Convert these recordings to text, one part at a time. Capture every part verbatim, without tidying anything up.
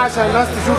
عشان الناس تشوف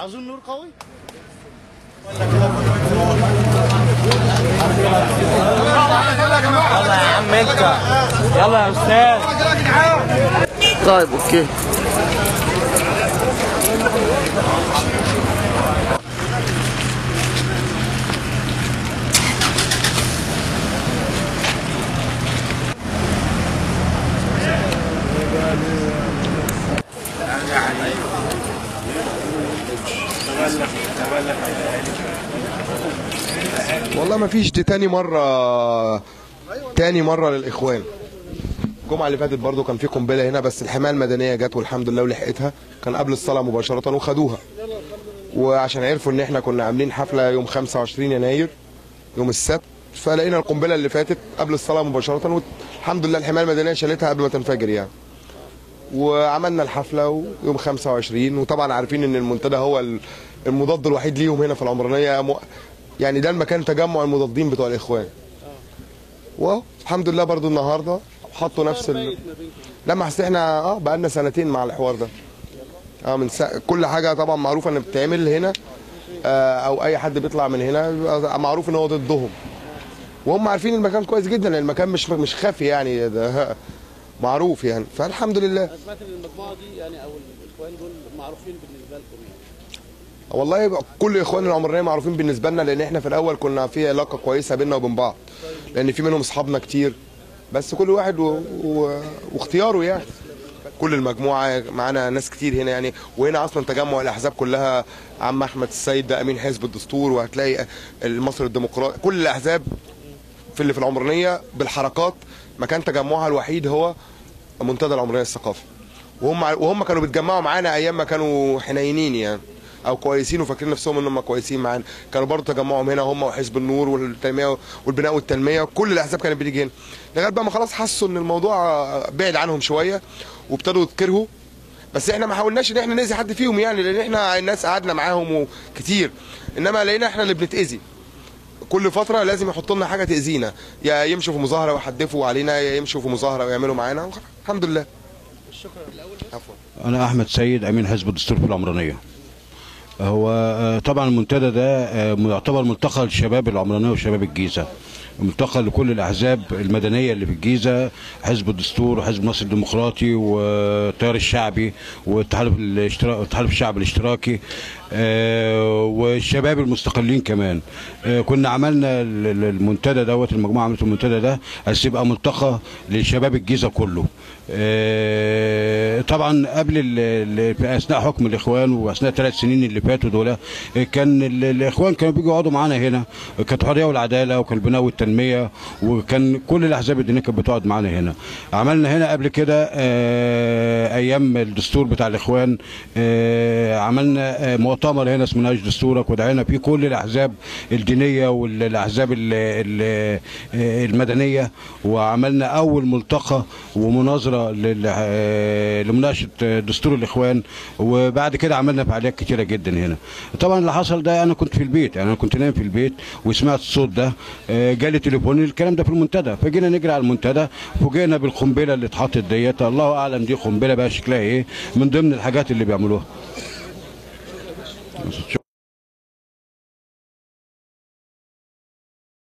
عاوزين نور قوي؟ ولا كده يلا يا عم انت يلا يا استاذ. طيب اوكي والله ما فيش. دي تاني مرة تاني مرة للإخوان. الجمعة اللي فاتت برضو كان في قنبلة هنا بس الحماية المدنية جت والحمد لله ولحقتها، كان قبل الصلاة مباشرة وخدوها، وعشان عرفوا إن إحنا كنا عاملين حفلة يوم خمسة وعشرين يناير يوم السبت، فلقينا القنبلة اللي فاتت قبل الصلاة مباشرة والحمد لله الحماية المدنية شالتها قبل ما تنفجر يعني، وعملنا الحفلة يوم خمسة وعشرين. وطبعا عارفين إن المنتدى هو المضاد الوحيد ليهم هنا في العمرانية، يعني ده المكان تجمع المضادين بتوع الاخوان. واهو الحمد لله برضو النهارده حطوا نفس ال... لا ما احنا اه بقى لنا سنتين مع الحوار ده. اه من س... كل حاجه طبعا معروفه ان بتتعمل هنا آه او اي حد بيطلع من هنا بيبقى معروف ان هو ضدهم. وهم عارفين المكان كويس جدا لان المكان مش مش خفي يعني، ده معروف يعني، فالحمد لله. انا سمعت ان المجموعه دي يعني او الاخوان دول معروفين بالنسبه لكم يعني. والله كل اخوان العمرانيه معروفين بالنسبه لنا لان احنا في الاول كنا في علاقه كويسه بيننا وبين بعض، لان في منهم اصحابنا كتير، بس كل واحد و... و... واختياره يعني. كل المجموعه معانا ناس كتير هنا يعني، وهنا اصلا تجمع الاحزاب كلها. عم احمد السيد ده امين حزب الدستور، وهتلاقي المصري الديمقراطي، كل الاحزاب في اللي في العمرانيه بالحركات مكان تجمعها الوحيد هو منتدى العمرانيه الثقافي، وهم وهم كانوا بيتجمعوا معانا ايام ما كانوا حنينين يعني او كويسين وفاكرين نفسهم ان هم كويسين معانا. كانوا برضه تجمعهم هنا هم وحزب النور والتنميه والبناء والتنميه، كل الاحزاب كانت بتيجي هنا لغايه بقى ما خلاص حسوا ان الموضوع بعد عنهم شويه وابتدوا يتكرهوا. بس احنا ما حاولناش ان احنا ناذي حد فيهم يعني، لان احنا الناس قعدنا معاهم كتير، انما لقينا احنا اللي بنتاذي. كل فتره لازم يحطوا لنا حاجه تاذينا، يا يمشوا في مظاهره ويحدفوا علينا، يا يمشوا في مظاهره ويعملوا معانا. الحمد لله. شكرا. الاول عفوا، انا احمد سيد امين حزب الدستور في العمرانيه. هو طبعا المنتدى ده يعتبر ملتقى لشباب العمرانيه وشباب الجيزه، ملتقى لكل الاحزاب المدنيه اللي في الجيزه، حزب الدستور وحزب مصر الديمقراطي والتيار الشعبي والتحالف الاشتراك التحالف الشعب الاشتراكي والشباب المستقلين كمان. كنا عملنا المنتدى دوت، المجموعه عملت المنتدى ده عشان يبقى ملتقى لشباب الجيزه كله. طبعا قبل اثناء حكم الاخوان واثناء ثلاث سنين اللي فاتوا دول، كان الاخوان كانوا بيجوا يقعدوا معانا هنا، كانت الحريه والعداله وكان البناء والتنميه وكان كل الاحزاب الدينيه كانت بتقعد معانا هنا. عملنا هنا قبل كده ايام الدستور بتاع الاخوان، عملنا مؤتمر هنا اسمه ناقش دستورك، ودعينا فيه كل الاحزاب الدينيه والاحزاب المدنيه، وعملنا اول ملتقى ومناظره لمناقشه دستور الاخوان، وبعد كده عملنا فعاليات كتيره جدا هنا. طبعا اللي حصل ده انا كنت في البيت، يعني انا كنت نايم في البيت وسمعت الصوت ده، جالي تليفون الكلام ده في المنتدى، فجينا نجري على المنتدى، فوجئنا بالقنبله اللي اتحطت ديت، الله اعلم دي قنبله بقى شكلها ايه، من ضمن الحاجات اللي بيعملوها.